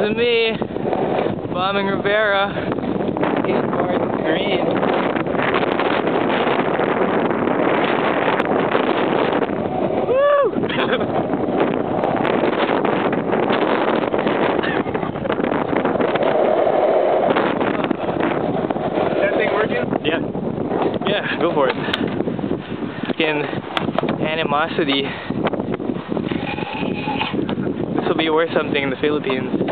This is me, bombing Rivera. Skateboard green. Woo! Is that thing working? Yeah. Yeah, go for it. Fucking Animosity. This will be worth something in the Philippines.